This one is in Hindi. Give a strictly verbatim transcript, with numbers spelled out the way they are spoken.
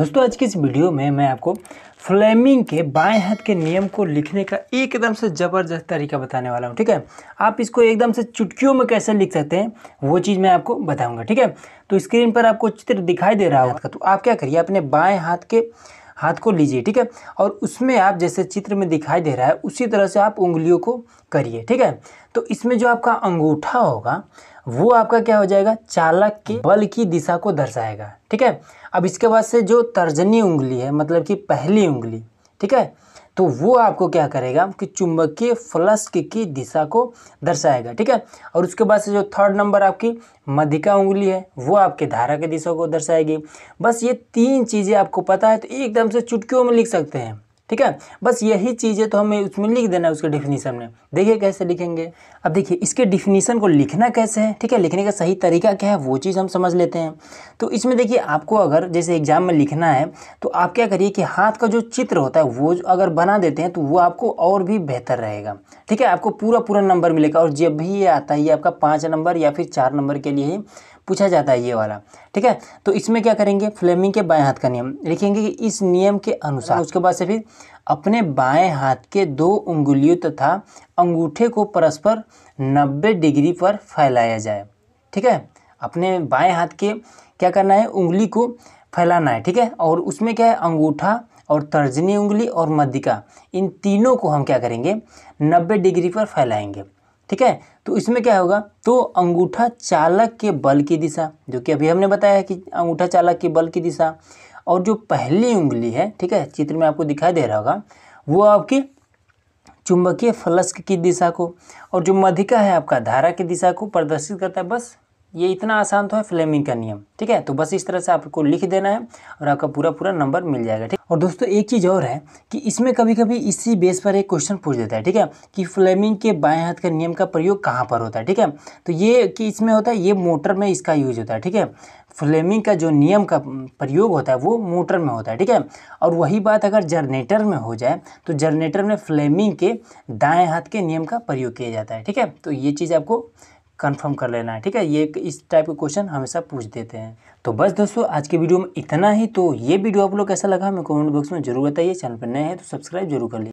दोस्तों आज की इस वीडियो में मैं आपको फ्लेमिंग के बाएं हाथ के नियम को लिखने का एकदम से ज़बरदस्त तरीका बताने वाला हूँ। ठीक है, आप इसको एकदम से चुटकियों में कैसे लिख सकते हैं वो चीज़ मैं आपको बताऊँगा। ठीक है, तो स्क्रीन पर आपको चित्र दिखाई दे रहा होगा, तो आप क्या करिए, अपने बाएँ हाथ के हाथ को लीजिए। ठीक है, और उसमें आप जैसे चित्र में दिखाई दे रहा है उसी तरह से आप उंगलियों को करिए। ठीक है, तो इसमें जो आपका अंगूठा होगा वो आपका क्या हो जाएगा, चालक के बल की दिशा को दर्शाएगा। ठीक है, अब इसके बाद से जो तर्जनी उंगली है, मतलब कि पहली उंगली, ठीक है, तो वो आपको क्या करेगा कि चुंबकीय फ्लक्स की दिशा को दर्शाएगा। ठीक है, और उसके बाद से जो थर्ड नंबर आपकी मध्यिका उंगली है वो आपके धारा की दिशा को दर्शाएगी। बस ये तीन चीज़ें आपको पता है तो एकदम से चुटकियों में लिख सकते हैं। ठीक है, बस यही चीज़ें तो हमें उसमें लिख देना है, उसके डिफिनीसन में। देखिए कैसे लिखेंगे, अब देखिए इसके डिफिनीसन को लिखना कैसे है। ठीक है, लिखने का सही तरीका क्या है वो चीज़ हम समझ लेते हैं। तो इसमें देखिए आपको अगर जैसे एग्जाम में लिखना है तो आप क्या करिए कि हाथ का जो चित्र होता है वो अगर बना देते हैं तो वो आपको और भी बेहतर रहेगा। ठीक है, आपको पूरा पूरा नंबर मिलेगा। और जब भी ये आता है ये आपका पाँच नंबर या फिर चार नंबर के लिए ही पूछा जाता है ये वाला। ठीक है, तो इसमें क्या करेंगे, फ्लेमिंग के बाएं हाथ का नियम लिखेंगे कि इस नियम के अनुसार। उसके बाद से फिर अपने बाएं हाथ के दो उंगलियों तथा अंगूठे को परस्पर नब्बे डिग्री पर फैलाया जाए। ठीक है, अपने बाएं हाथ के क्या करना है, उंगली को फैलाना है। ठीक है, और उसमें क्या है, अंगूठा और तर्जनी उंगली और मध्यिका, इन तीनों को हम क्या करेंगे, नब्बे डिग्री पर फैलाएंगे। ठीक है, तो इसमें क्या होगा, तो अंगूठा चालक के बल की दिशा, जो कि अभी हमने बताया है कि अंगूठा चालक के बल की दिशा, और जो पहली उंगली है, ठीक है, चित्र में आपको दिखाई दे रहा होगा, वो आपकी चुंबकीय फ्लक्स की दिशा को, और जो मध्यिका है आपका धारा की दिशा को प्रदर्शित करता है। बस ये इतना आसान तो है फ्लेमिंग का नियम। ठीक है, तो बस इस तरह से आपको लिख देना है और आपका पूरा पूरा नंबर मिल जाएगा। ठीक, और दोस्तों एक चीज़ और है कि इसमें कभी कभी इसी बेस पर एक क्वेश्चन पूछ देता है। ठीक है, कि फ्लेमिंग के बाएं हाथ के नियम का प्रयोग कहाँ पर होता है। ठीक है, तो ये कि इसमें होता है, ये मोटर में इसका यूज होता है। ठीक है, फ्लेमिंग का जो नियम का प्रयोग होता है वो मोटर में होता है। ठीक है, और वही बात अगर जनरेटर में हो जाए तो जनरेटर में फ्लेमिंग के दाएँ हाथ के नियम का प्रयोग किया जाता है। ठीक है, तो ये चीज़ आपको कंफर्म कर लेना है। ठीक है, ये इस टाइप के क्वेश्चन हमेशा पूछ देते हैं। तो बस दोस्तों आज की वीडियो में इतना ही। तो ये वीडियो आप लोग कैसा लगा हमें कमेंट बॉक्स में जरूर बताइए। चैनल पर नए हैं तो सब्सक्राइब जरूर कर लीजिए।